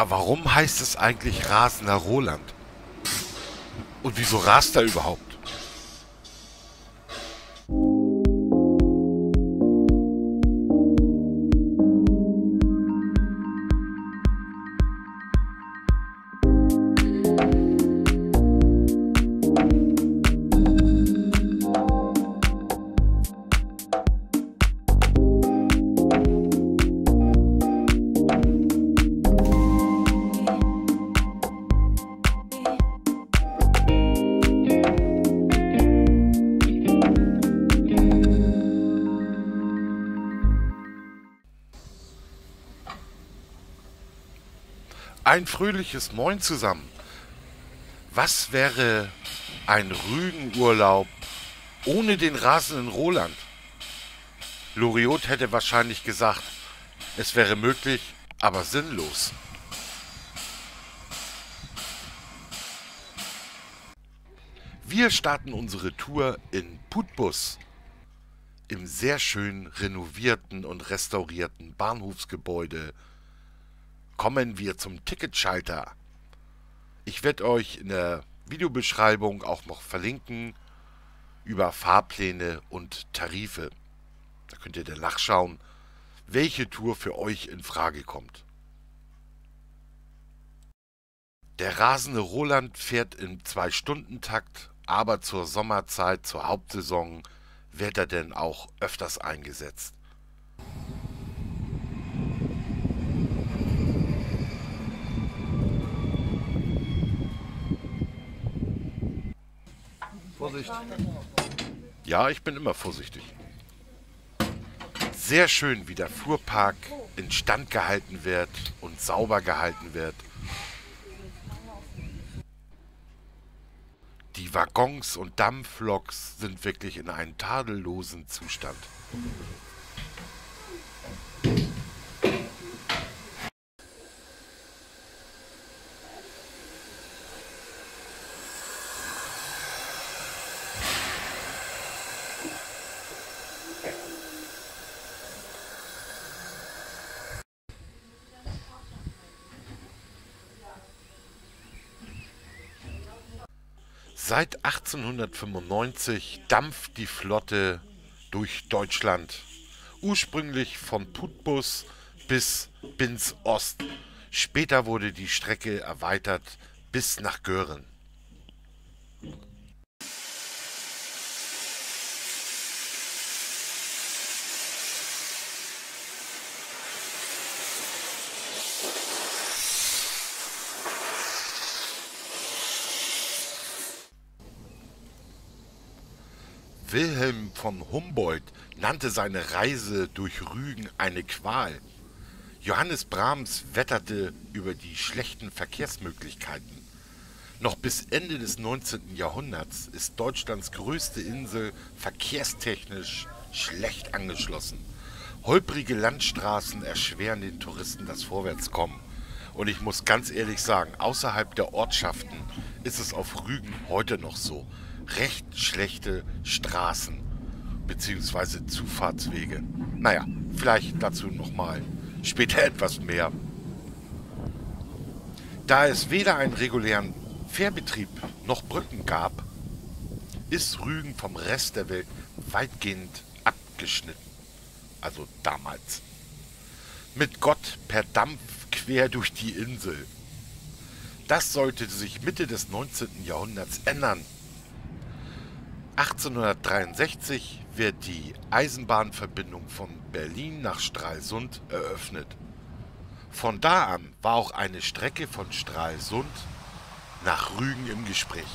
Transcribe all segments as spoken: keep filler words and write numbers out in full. Ja, warum heißt es eigentlich Rasender Roland? Und wieso rast er überhaupt? Ein fröhliches Moin zusammen. Was wäre ein Rügenurlaub ohne den rasenden Roland? Loriot hätte wahrscheinlich gesagt, es wäre möglich, aber sinnlos. Wir starten unsere Tour in Putbus, im sehr schön renovierten und restaurierten Bahnhofsgebäude. Kommen wir zum Ticketschalter. Ich werde euch in der Videobeschreibung auch noch verlinken über Fahrpläne und Tarife. Da könnt ihr dann nachschauen, welche Tour für euch in Frage kommt. Der rasende Roland fährt im Zwei-Stunden-Takt, aber zur Sommerzeit, zur Hauptsaison, wird er denn auch öfters eingesetzt. Vorsicht. Ja, ich bin immer vorsichtig. Sehr schön, wie der Fuhrpark instand gehalten wird und sauber gehalten wird. Die Waggons und Dampfloks sind wirklich in einem tadellosen Zustand. Seit achtzehnhundertfünfundneunzig dampft die Flotte durch Deutschland, ursprünglich von Putbus bis Binz Ost. Später wurde die Strecke erweitert bis nach Göhren. Wilhelm von Humboldt nannte seine Reise durch Rügen eine Qual. Johannes Brahms wetterte über die schlechten Verkehrsmöglichkeiten. Noch bis Ende des neunzehnten Jahrhunderts ist Deutschlands größte Insel verkehrstechnisch schlecht angeschlossen. Holprige Landstraßen erschweren den Touristen das Vorwärtskommen. Und ich muss ganz ehrlich sagen, außerhalb der Ortschaften ist es auf Rügen heute noch so. Recht schlechte Straßen bzw. Zufahrtswege. Naja, vielleicht dazu nochmal später etwas mehr. Da es weder einen regulären Fährbetrieb noch Brücken gab, ist Rügen vom Rest der Welt weitgehend abgeschnitten. Also damals. Mit Gott per Dampf quer durch die Insel. Das sollte sich Mitte des neunzehnten Jahrhunderts ändern. achtzehnhundertdreiundsechzig wird die Eisenbahnverbindung von Berlin nach Stralsund eröffnet. Von da an war auch eine Strecke von Stralsund nach Rügen im Gespräch.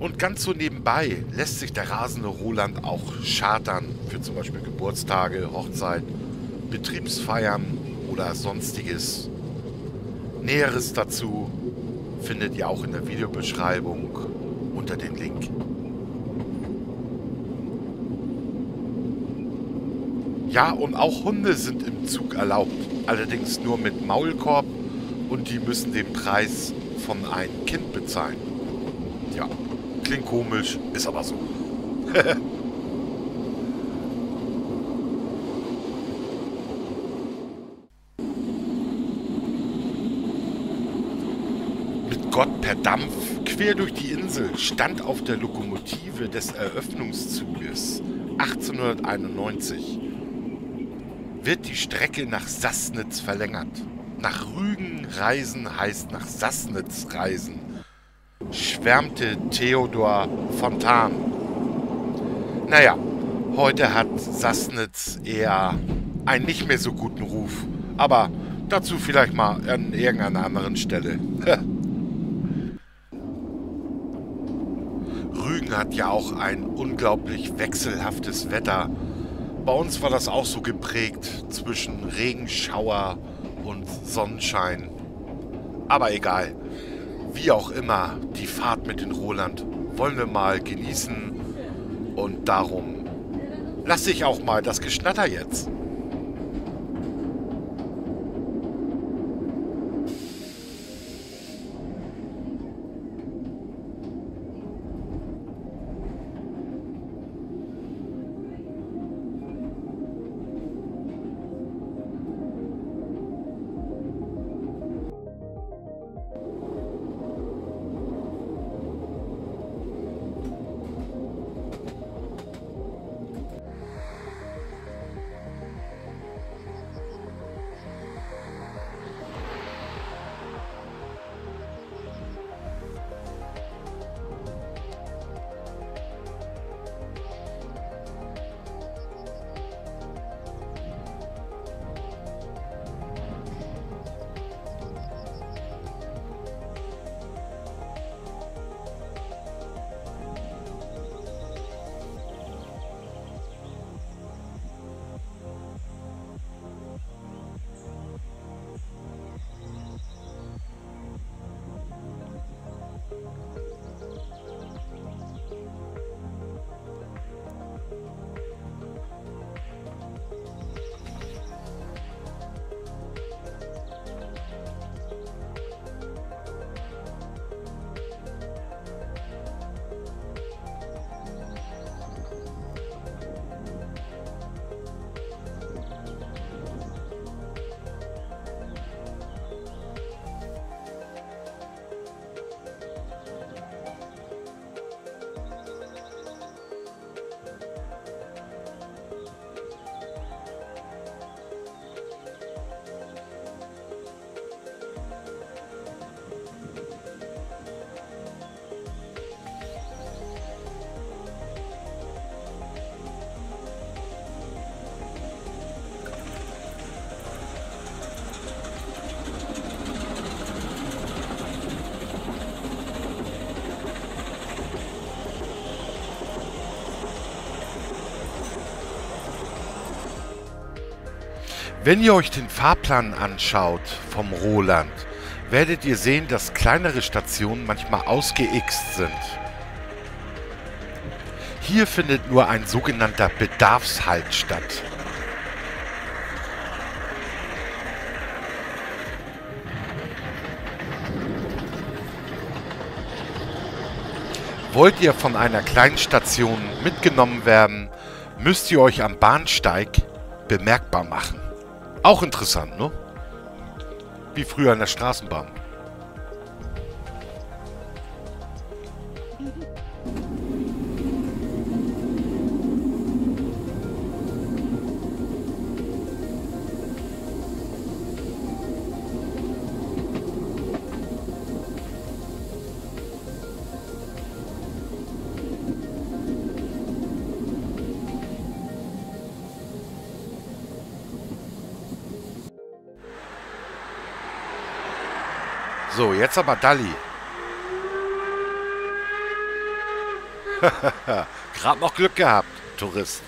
Und ganz so nebenbei lässt sich der rasende Roland auch chartern für zum Beispiel Geburtstage, Hochzeiten, Betriebsfeiern oder sonstiges. Näheres dazu findet ihr auch in der Videobeschreibung unter dem Link. Ja, und auch Hunde sind im Zug erlaubt, allerdings nur mit Maulkorb und die müssen den Preis von einem Kind bezahlen. Ja, klingt komisch, ist aber so. Mit Gott per Dampf quer durch die Insel stand auf der Lokomotive des Eröffnungszuges achtzehnhunderteinundneunzig. Wird die Strecke nach Sassnitz verlängert. Nach Rügen reisen heißt nach Sassnitz reisen, schwärmte Theodor Fontane. Naja, heute hat Sassnitz eher einen nicht mehr so guten Ruf, aber dazu vielleicht mal an irgendeiner anderen Stelle. Rügen hat ja auch ein unglaublich wechselhaftes Wetter. Bei uns war das auch so geprägt zwischen Regenschauer und Sonnenschein. Aber egal, wie auch immer, die Fahrt mit den Roland wollen wir mal genießen und darum lasse ich auch mal das Geschnatter jetzt. Wenn ihr euch den Fahrplan anschaut vom Roland, werdet ihr sehen, dass kleinere Stationen manchmal ausgeixt sind. Hier findet nur ein sogenannter Bedarfshalt statt. Wollt ihr von einer kleinen Station mitgenommen werden, müsst ihr euch am Bahnsteig bemerkbar machen. Auch interessant, ne? Wie früher in der Straßenbahn. So, jetzt aber Dalli. Gerade noch Glück gehabt, Tourist.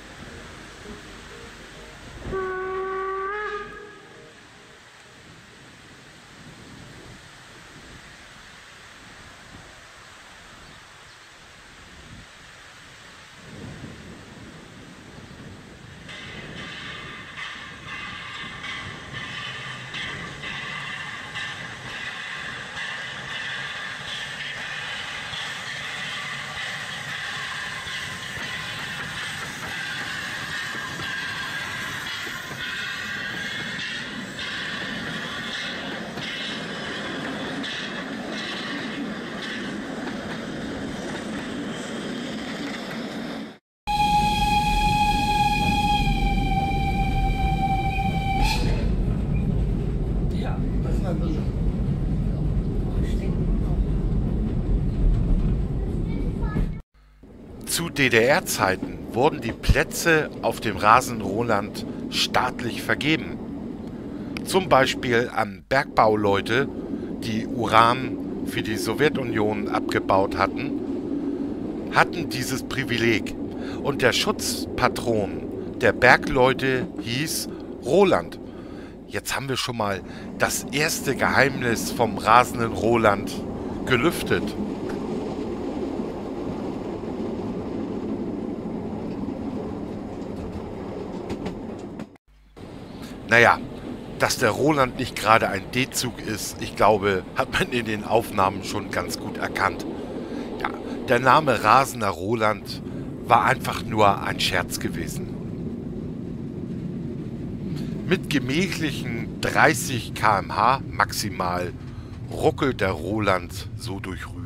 Zu D D R-Zeiten wurden die Plätze auf dem Rasenden Roland staatlich vergeben. Zum Beispiel an Bergbauleute, die Uran für die Sowjetunion abgebaut hatten, hatten dieses Privileg. Und der Schutzpatron der Bergleute hieß Roland. Jetzt haben wir schon mal das erste Geheimnis vom Rasenden Roland gelüftet. Naja, dass der Roland nicht gerade ein D-Zug ist, ich glaube, hat man in den Aufnahmen schon ganz gut erkannt. Ja, der Name Rasender Roland war einfach nur ein Scherz gewesen. Mit gemächlichen dreißig Kilometer pro Stunde maximal ruckelt der Roland so durch Rügen.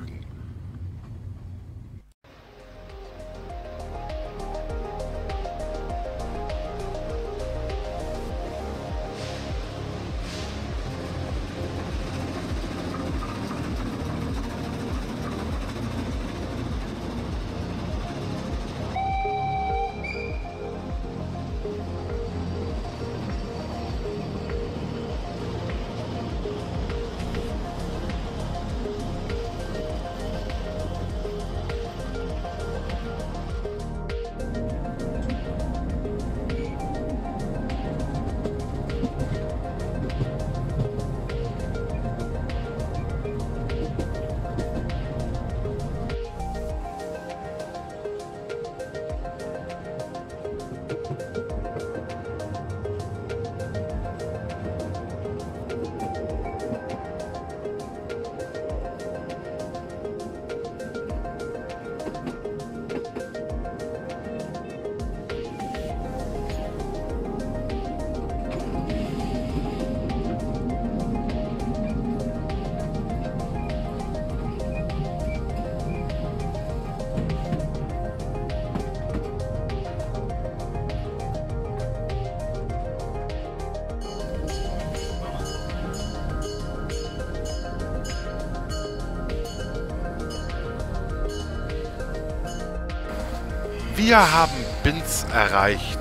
Wir haben Binz erreicht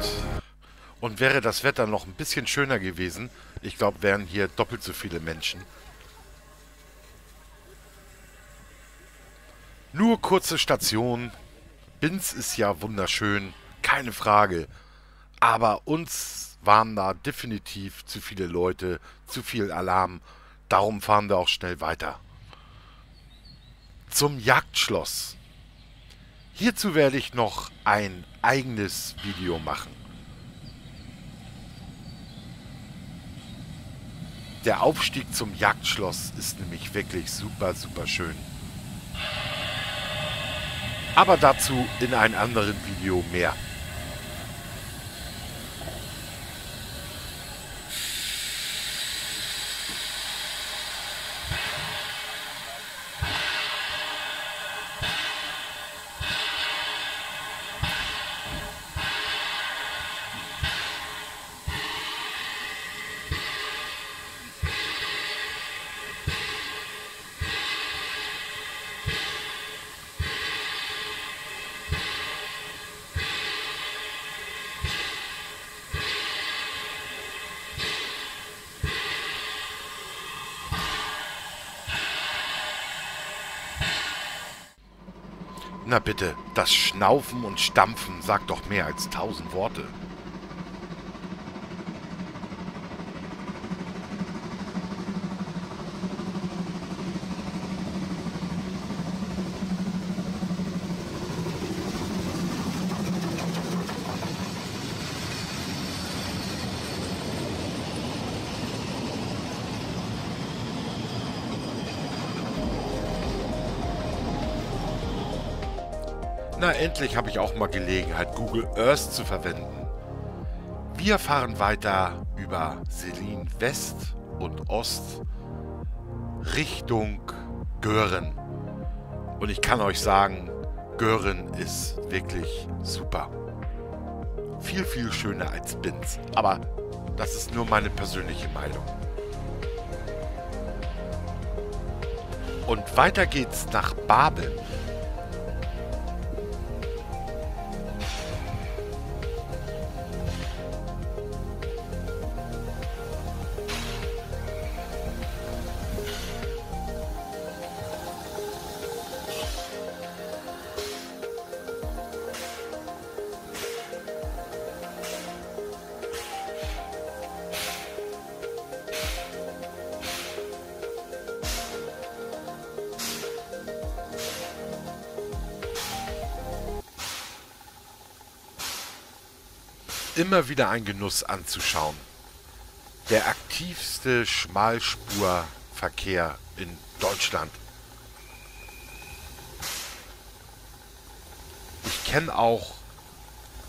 und wäre das Wetter noch ein bisschen schöner gewesen, ich glaube, wären hier doppelt so viele Menschen. Nur kurze Station. Binz ist ja wunderschön, keine Frage, aber uns waren da definitiv zu viele Leute, zu viel Alarm, darum fahren wir auch schnell weiter. Zum Jagdschloss. Hierzu werde ich noch ein eigenes Video machen. Der Aufstieg zum Jagdschloss ist nämlich wirklich super, super schön. Aber dazu in einem anderen Video mehr. Na bitte, das Schnaufen und Stampfen sagt doch mehr als tausend Worte. Na, endlich habe ich auch mal Gelegenheit, Google Earth zu verwenden. Wir fahren weiter über Selin West und Ost Richtung Göhren. Und ich kann euch sagen, Göhren ist wirklich super. Viel, viel schöner als Binz. Aber das ist nur meine persönliche Meinung. Und weiter geht's nach Babel. Immer wieder ein Genuss anzuschauen. Der aktivste Schmalspurverkehr in Deutschland. Ich kenne auch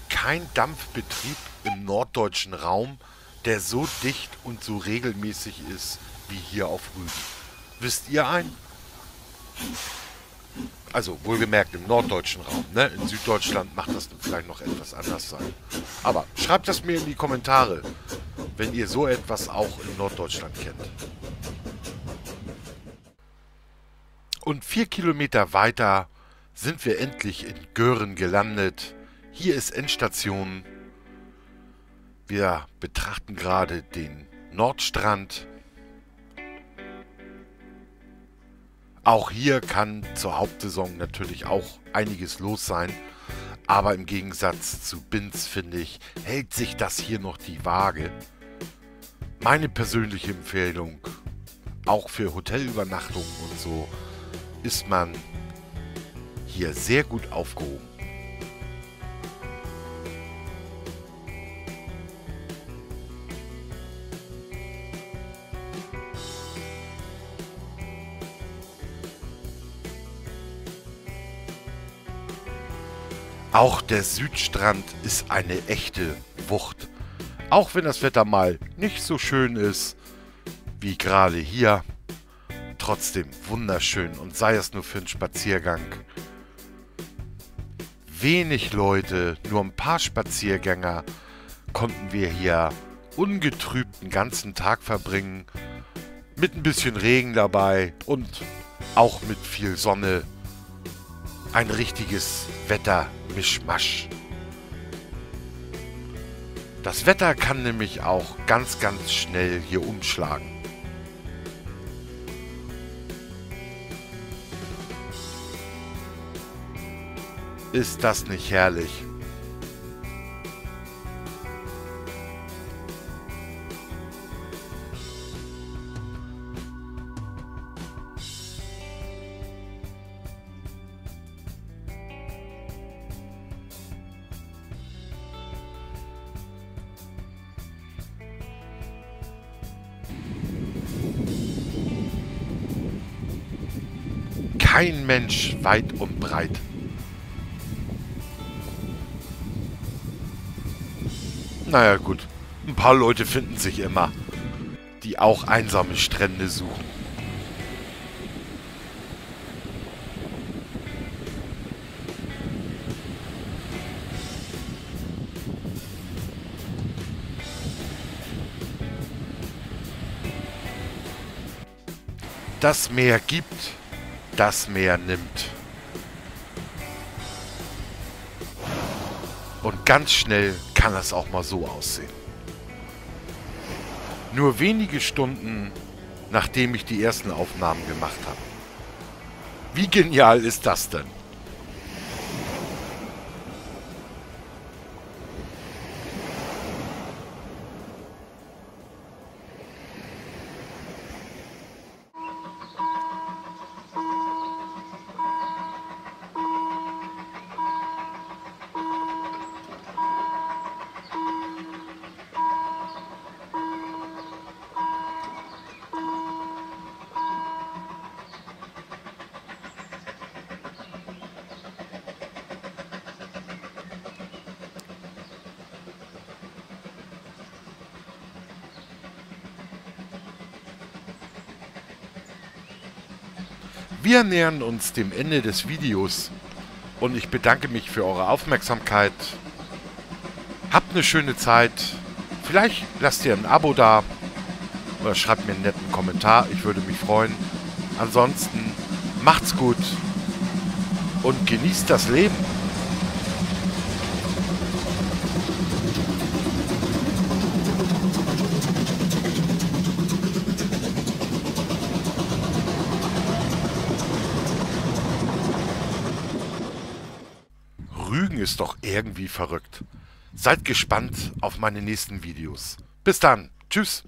keinen Dampfbetrieb im norddeutschen Raum, der so dicht und so regelmäßig ist wie hier auf Rügen. Wisst ihr einen? Also wohlgemerkt im norddeutschen Raum, ne? In Süddeutschland macht das vielleicht noch etwas anders sein. Aber schreibt das mir in die Kommentare, wenn ihr so etwas auch in Norddeutschland kennt. Und vier Kilometer weiter sind wir endlich in Göhren gelandet. Hier ist Endstation. Wir betrachten gerade den Nordstrand. Auch hier kann zur Hauptsaison natürlich auch einiges los sein, aber im Gegensatz zu Binz, finde ich, hält sich das hier noch die Waage. Meine persönliche Empfehlung, auch für Hotelübernachtungen und so, ist man hier sehr gut aufgehoben. Auch der Südstrand ist eine echte Wucht. Auch wenn das Wetter mal nicht so schön ist wie gerade hier, trotzdem wunderschön und sei es nur für einen Spaziergang. Wenig Leute, nur ein paar Spaziergänger konnten wir hier ungetrübt den ganzen Tag verbringen. Mit ein bisschen Regen dabei und auch mit viel Sonne. Ein richtiges Wettermischmasch. Das Wetter kann nämlich auch ganz, ganz schnell hier umschlagen. Ist das nicht herrlich? Kein Mensch weit und breit. Naja gut, ein paar Leute finden sich immer, die auch einsame Strände suchen. Das Meer gibt, das Meer nimmt. Und ganz schnell kann es auch mal so aussehen. Nur wenige Stunden, nachdem ich die ersten Aufnahmen gemacht habe. Wie genial ist das denn? Wir nähern uns dem Ende des Videos und ich bedanke mich für eure Aufmerksamkeit. Habt eine schöne Zeit. Vielleicht lasst ihr ein Abo da oder schreibt mir einen netten Kommentar. Ich würde mich freuen. Ansonsten macht's gut und genießt das Leben. Ist doch irgendwie verrückt. Seid gespannt auf meine nächsten Videos. Bis dann. Tschüss.